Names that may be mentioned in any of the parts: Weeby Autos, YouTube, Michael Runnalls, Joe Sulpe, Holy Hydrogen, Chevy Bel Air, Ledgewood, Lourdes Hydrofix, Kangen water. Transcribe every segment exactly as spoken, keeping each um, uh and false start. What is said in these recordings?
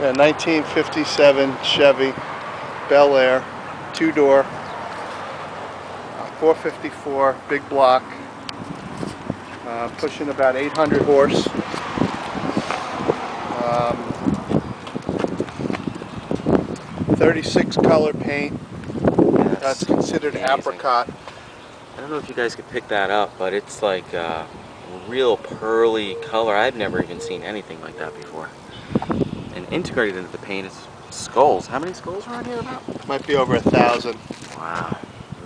A nineteen fifty-seven Chevy Bel Air, two-door, four fifty-four, big block, uh, pushing about eight hundred horse. Um, thirty-six color paint. Yes. That's considered amazing. Apricot. I don't know if you guys could pick that up, but it's like a real pearly color. I've never even seen anything like that before. And integrated into the paint is skulls. How many skulls are on here about? Might be over a thousand. Wow,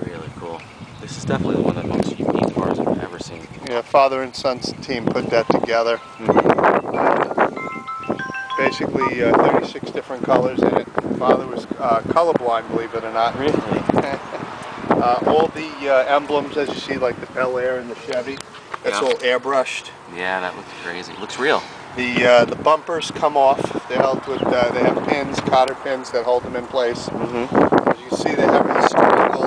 really cool. This is definitely the one of the most unique cars I've ever seen. Yeah, father and son's team put that together. Mm-hmm. Basically, uh, thirty-six different colors in it. Father was uh, colorblind, believe it or not. Really? uh, all the uh, emblems, as you see, like the Bel Air and the Chevy, that's yeah. all airbrushed. Yeah, that looks crazy. It looks real. The, uh, the bumpers come off. They're held with, uh, they have pins, cotter pins that hold them in place. Mm-hmm. As you can see, they have a spherical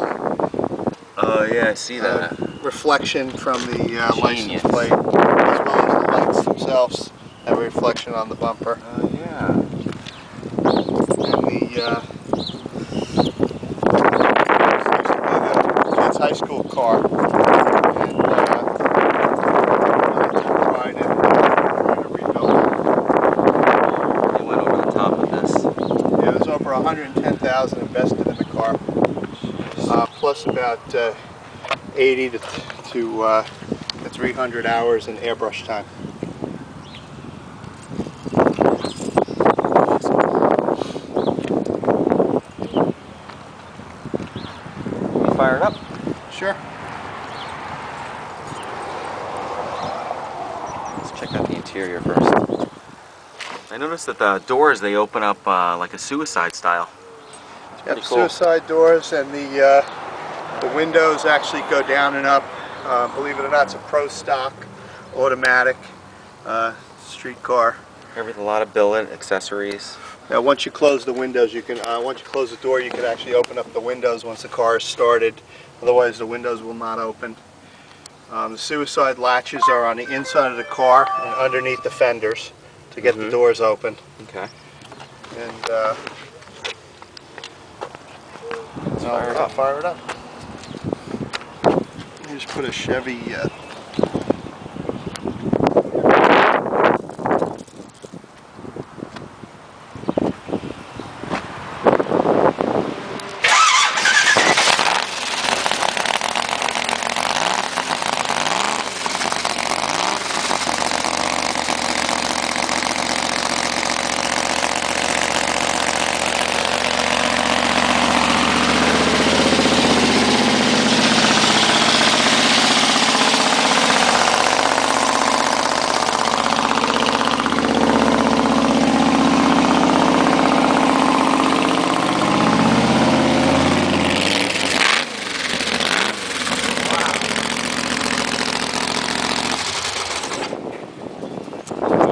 oh, yeah, I see that. Uh, reflection from the uh, license plate, as well as the lights themselves, have a reflection on the bumper. Oh, uh, yeah. And the, uh, the kid's high school car. And, uh, one hundred ten thousand invested in the car, uh, plus about uh, eighty to, to, uh, to three hundred hours in airbrush time. Can you fire it up? Sure. Let's check out the interior first. I noticed that the doors, they open up uh, like a suicide style. Yep, cool. Suicide doors, and the uh, the windows actually go down and up. Uh, believe it or not, it's a pro stock, automatic, uh, street car. Everything, a lot of built-in accessories. Now, once you close the windows, you can. Uh, once you close the door, you can actually open up the windows once the car is started. Otherwise, the windows will not open. Um, the suicide latches are on the inside of the car and underneath the fenders to get mm-hmm. the doors open. Okay. And uh, Let's fire I'll, it I'll up. Fire it up. You just put a Chevy. Uh,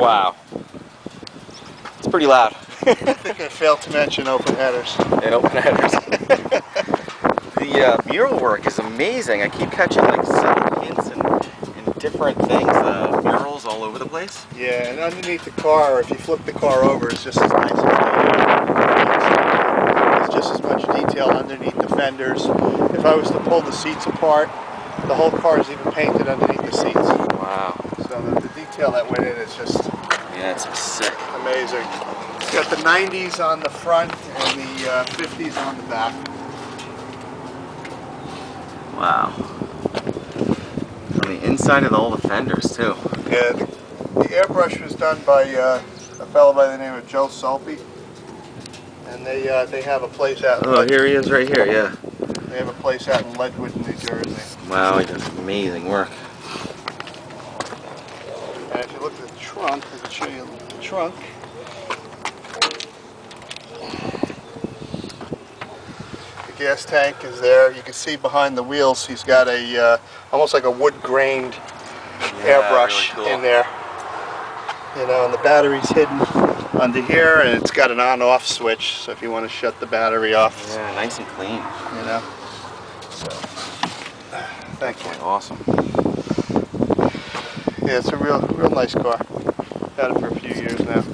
Wow, it's pretty loud. I think I failed to mention open headers. And open headers. The uh, mural work is amazing. I keep catching like seven hints and, and different things, uh, murals all over the place. Yeah, and underneath the car, if you flip the car over, it's just as nice as it's just as much detail underneath the fenders. If I was to pull the seats apart, the whole car is even painted underneath the seats. Wow. So the, the detail that went in is just yeah, it's sick, amazing. It's got the nineties on the front and the uh, fifties on the back. Wow. On the inside of all the fenders too. Yeah, the, the airbrush was done by uh, a fellow by the name of Joe Sulpe, and they uh, they have a place out. Oh, here he is, right here. Yeah. They have a place out in Ledgewood, New Jersey. Wow, he does amazing work. And if you look at the trunk, I can show you the trunk. The gas tank is there. You can see behind the wheels he's got a uh, almost like a wood-grained yeah, airbrush really cool. in there. You know, and the battery's hidden under here, and it's got an on-off switch, so if you want to shut the battery off. Yeah, nice and clean. You know? So, thank you. Awesome. Yeah, it's a real, real nice car. Had it for a few years now.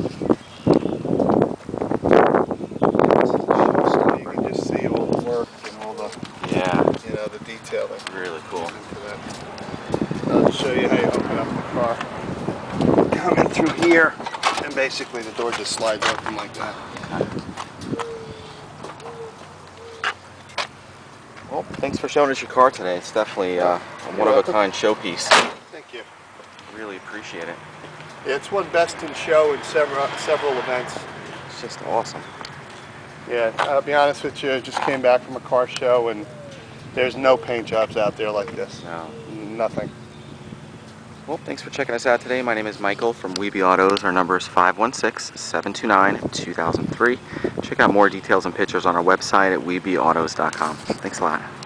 basically the door just slides open like that. Well, thanks for showing us your car today. It's definitely uh, a one-of-a-kind showpiece. Thank you. Really appreciate it. Yeah, it's one best in show in several several events. It's just awesome. Yeah, I'll be honest with you. I just came back from a car show, and there's no paint jobs out there like this. No. Nothing. Well, thanks for checking us out today. My name is Michael from Weeby Autos. Our number is five one six, seven two nine, two thousand three. Check out more details and pictures on our website at weeby autos dot com. Thanks a lot.